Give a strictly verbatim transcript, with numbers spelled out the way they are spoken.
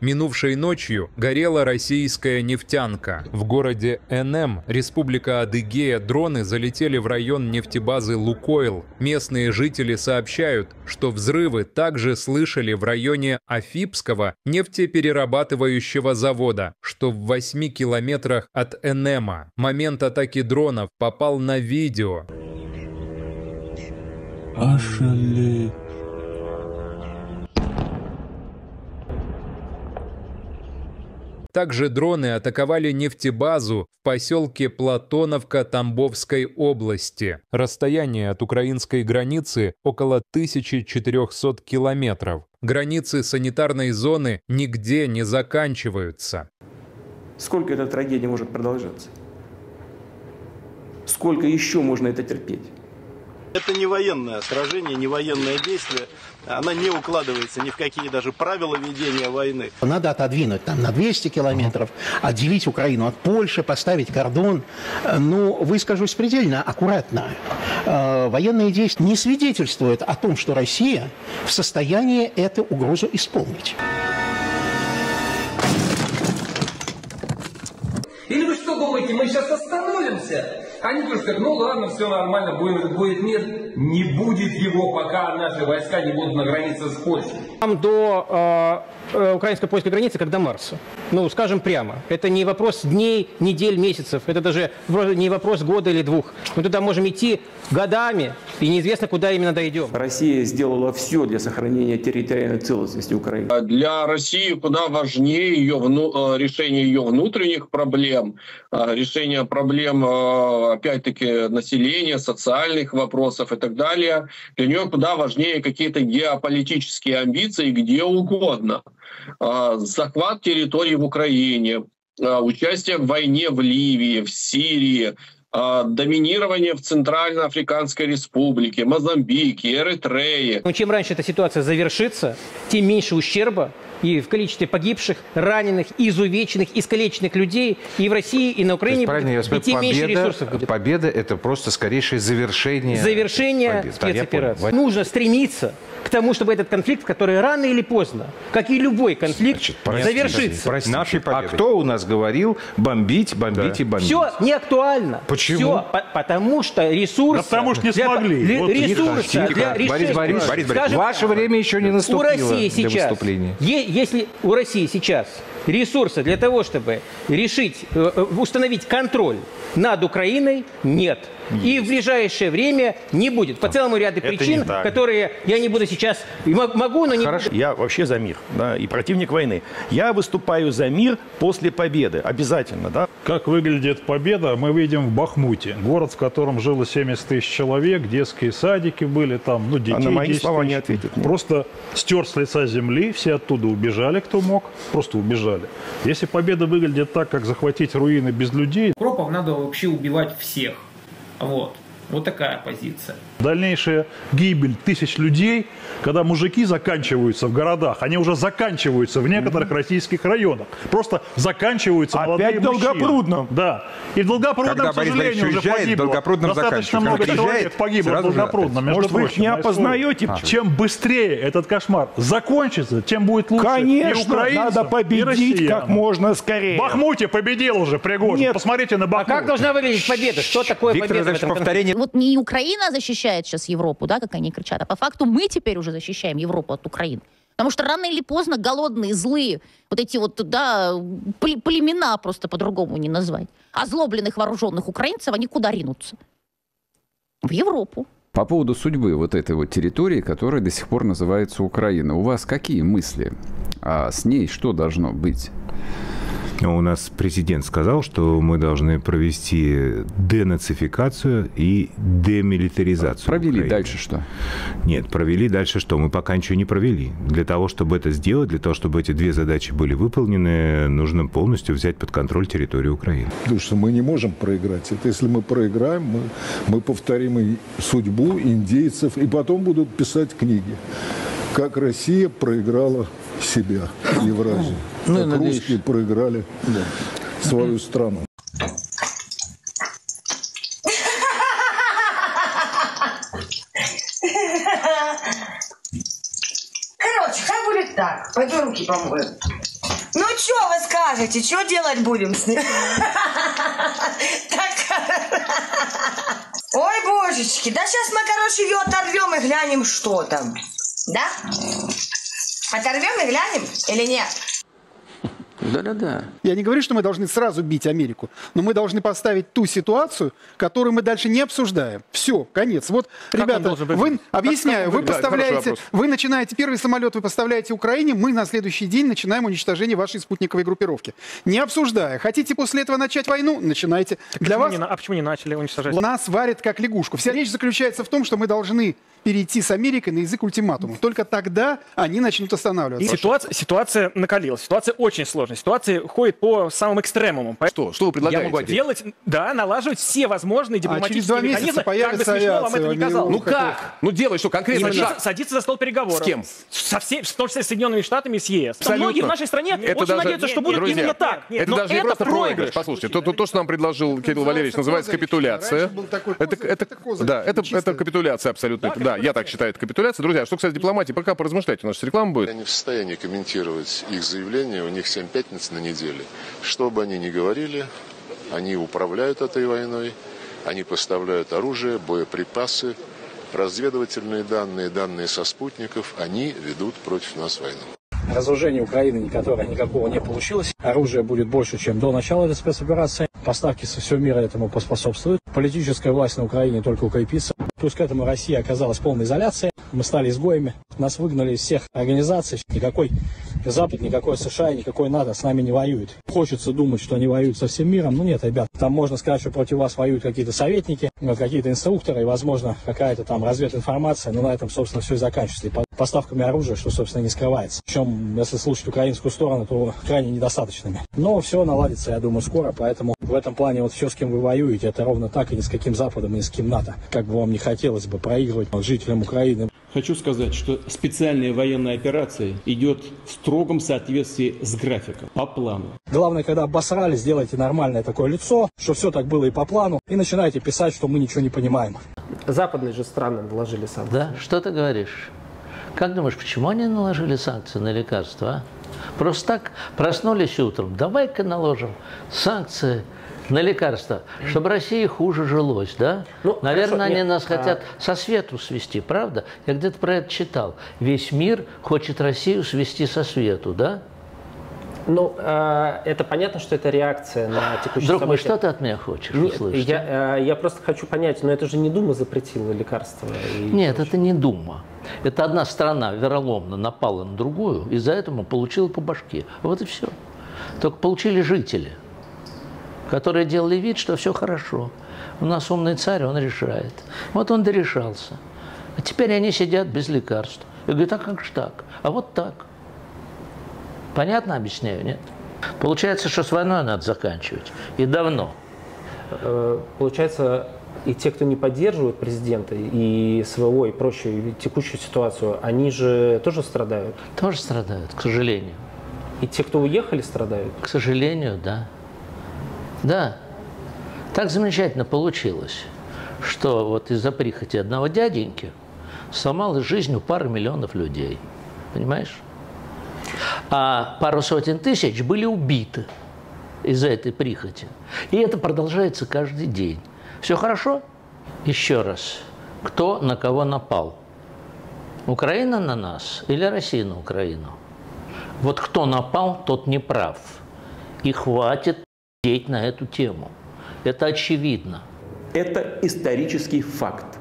Минувшей ночью горела российская нефтянка. В городе Энем, Республика Адыгея, дроны залетели в район нефтебазы «Лукойл». Местные жители сообщают, что взрывы также слышали в районе Афипского нефтеперерабатывающего завода, что в восьми километрах от Энема. Момент атаки дронов попал на видео. Ашали. Также дроны атаковали нефтебазу в поселке Платоновка Тамбовской области. Расстояние от украинской границы около тысячи четырёхсот километров. Границы санитарной зоны нигде не заканчиваются. Сколько эта трагедия может продолжаться? Сколько еще можно это терпеть? Это не военное сражение, не военное действие. Она не укладывается ни в какие даже правила ведения войны. Надо отодвинуть там на двести километров, отделить Украину от Польши, поставить кордон. Но выскажусь предельно аккуратно. Военные действия не свидетельствуют о том, что Россия в состоянии эту угрозу исполнить. Или вы что думаете, мы сейчас остановимся? Они тоже говорят, ну ладно, все нормально, будет, будет мир. Не будет его, пока наши войска не будут на границе с Польшей. Там до э, украинско-польской границы, как до Марса. Ну, скажем прямо, это не вопрос дней, недель, месяцев. Это даже не вопрос года или двух. Мы туда можем идти годами, и неизвестно, куда именно дойдем. Россия сделала все для сохранения территориальной целостности Украины. Для России куда важнее ее вну... решение ее внутренних проблем, решение проблем, опять-таки, населения, социальных вопросов и так далее. Для нее куда важнее какие-то геополитические амбиции где угодно. Захват территории в Украине, участие в войне в Ливии, в Сирии, доминирование в Центральноафриканской республике, Мозамбике, Эритрее. Но чем раньше эта ситуация завершится, тем меньше ущерба и в количестве погибших, раненых, изувеченных, искалеченных людей и в России, и на Украине. Правильно, я смотрю, победа, победа – это просто скорейшее завершение, завершение спецоперации. Да, нужно стремиться к тому, чтобы этот конфликт, который рано или поздно, как и любой конфликт, значит, простите, завершится. Простите, простите. А кто у нас говорил бомбить, бомбить, да, и бомбить? Все не актуально. Почему? Все, по потому что ресурсы... Да, потому что не для, смогли. Для, вот ресурсы не для решения... Борис Борисович, ваше время еще не наступило. У России сейчас... Если у России сейчас ресурсы для того, чтобы решить, установить контроль над Украиной, нет. Есть. И в ближайшее время не будет. По целому ряду причин, которые я не буду сейчас... Могу, но не Хорошо. Буду. Я вообще за мир, да, и противник войны. Я выступаю за мир после победы. Обязательно, да. Как выглядит победа, мы видим в Бахмуте. Город, в котором жило семьдесят тысяч человек, детские садики были там, ну, детей. А на мои слова не ответит. Просто стер с лица земли, все оттуда убежали, кто мог, просто убежали. Если победа выглядит так, как захватить руины без людей... Укропов надо вообще убивать всех. Вот. Вот такая позиция. Дальнейшая гибель тысяч людей, когда мужики заканчиваются в городах, они уже заканчиваются в некоторых российских районах. Просто заканчиваются молодые мужчины. Опять в Долгопрудном. Да. И в Долгопрудном, к сожалению, уже погибло. Достаточно много человек погибло в Долгопрудном. Может, вы их не опознаете? Чем быстрее этот кошмар закончится, тем будет лучше. Конечно, надо победить как можно скорее. Бахмуте победил уже Пригожин. Посмотрите на Бахмут. А как должна выглядеть победа? Что такое победа в этом конфликте? Вот не Украина защищает сейчас Европу, да, как они кричат, а по факту мы теперь уже защищаем Европу от Украины. Потому что рано или поздно голодные, злые, вот эти вот, да, племена просто по-другому не назвать, озлобленных вооруженных украинцев, они куда ринутся? В Европу. По поводу судьбы вот этой вот территории, которая до сих пор называется Украина, у вас какие мысли? А с ней что должно быть? У нас президент сказал, что мы должны провести денацификацию и демилитаризацию. Провели Украины. Дальше что? Нет, провели дальше что? Мы пока ничего не провели. Для того, чтобы это сделать, для того, чтобы эти две задачи были выполнены, нужно полностью взять под контроль территорию Украины. Потому что мы не можем проиграть. Это если мы проиграем, мы, мы повторим и судьбу индейцев, и потом будут писать книги. Как Россия проиграла себя, Евразию. Ну, как надеюсь. Русские проиграли, да, свою страну. Короче, как будет так? Пойду руки помою. Ну, что вы скажете? Что делать будем с ним? Ой, божечки, да сейчас мы, короче, ее оторвем и глянем, что там. Да? Оторвем и глянем или нет? Да-да-да. Я не говорю, что мы должны сразу бить Америку, но мы должны поставить ту ситуацию, которую мы дальше не обсуждаем. Все, конец. Вот, как ребята, вы, объясняю, вы поставляете, вы начинаете первый самолет, вы поставляете Украине, мы на следующий день начинаем уничтожение вашей спутниковой группировки. Не обсуждая. Хотите после этого начать войну? Начинайте. Так для вас... не, а почему не начали уничтожать? Нас варят как лягушку. Вся речь заключается в том, что мы должны перейти с Америкой на язык ультиматума. Только тогда они начнут останавливаться. И ситуация, ситуация накалилась. Ситуация очень сложная. Ситуация ходит по самым экстремумам. Что? Что вы предлагаете? Я могу делать, да, налаживать все возможные дипломатические а механизмы. Как бы смешно вам это не казалось. Ну как? Ну делай, что конкретно? Садиться, садиться за стол переговоров. С кем? Со всеми, в том числе с Соединенными Штатами и с ЕС. Многие в нашей стране это очень даже... надеются, нет, что будут друзья, именно так. Нет, это даже это не просто проигрыш. проигрыш. Послушайте, то, то, то, что нам предложил это Кирилл Валерьевич, называется капитуляция. Да, это капитуляция абсолютно. Да, я так считаю, это капитуляция. Друзья, что, кстати, дипломатии, пока поразмышляйте, у нас реклама будет. Я не в состоянии комментировать их заявление, у них семь пятниц на неделе. Что бы они ни говорили, они управляют этой войной, они поставляют оружие, боеприпасы, разведывательные данные, данные со спутников, они ведут против нас войну. Разоружение Украины, которое никакого не получилось. Оружие будет больше, чем до начала этой спецоперации. Поставки со всего мира этому поспособствуют. Политическая власть на Украине только укрепится. Плюс к этому Россия оказалась в полной изоляции. Мы стали изгоями. Нас выгнали из всех организаций. Никакой Запад, никакой США, никакой НАТО с нами не воюет. Хочется думать, что они воюют со всем миром. Ну нет, ребят, там можно сказать, что против вас воюют какие-то советники, какие-то инструкторы и, возможно, какая-то там развединформация. Но на этом, собственно, все и заканчивается. И поставками оружия, что, собственно, не скрывается. Причем, если слушать украинскую сторону, то крайне недостаточными. Но все наладится, я думаю, скоро. Поэтому в этом плане вот все, с кем вы воюете, это ровно так и ни с каким Западом, и ни с кем НАТО. Как бы вам не хотелось бы проигрывать жителям Украины. Хочу сказать, что специальная военная операция идет в строгом соответствии с графиком, по плану. Главное, когда обосрали, сделайте нормальное такое лицо, что все так было и по плану, и начинайте писать, что мы ничего не понимаем. Западные же страны наложили санкции. Да? Что ты говоришь? Как думаешь, почему они наложили санкции на лекарства? А? Просто так проснулись утром, давай-ка наложим санкции на лекарства, чтобы России хуже жилось, да? Ну, наверное, хорошо, они нет, нас а... хотят со свету свести, правда? Я где-то про это читал. Весь мир хочет Россию свести со свету, да? Ну, э, это понятно, что это реакция на текущие Друг события. Мой, что ты от меня хочешь услышать? Я, э, я просто хочу понять, но это же не Дума запретила лекарства? И Нет, прочее. это не Дума. Это одна страна вероломно напала на другую, и за это получила по башке. Вот и все. Только получили жители, которые делали вид, что все хорошо. У нас умный царь, он решает. Вот он дорешался. А теперь они сидят без лекарств. Я говорю, а как же так? А вот так. Понятно объясняю, нет? Получается, что с войной надо заканчивать. И давно. Получается, и те, кто не поддерживают президента, и СВО, и прочую, и текущую ситуацию, они же тоже страдают? Тоже страдают, к сожалению. И те, кто уехали, страдают? К сожалению, да. Да, так замечательно получилось, что вот из-за прихоти одного дяденьки сломалась жизнь у пары миллионов людей, понимаешь? А пару сотен тысяч были убиты из-за этой прихоти. И это продолжается каждый день. Все хорошо? Еще раз, кто на кого напал? Украина на нас или Россия на Украину? Вот кто напал, тот не прав. И хватит на эту тему. Это очевидно. Это исторический факт.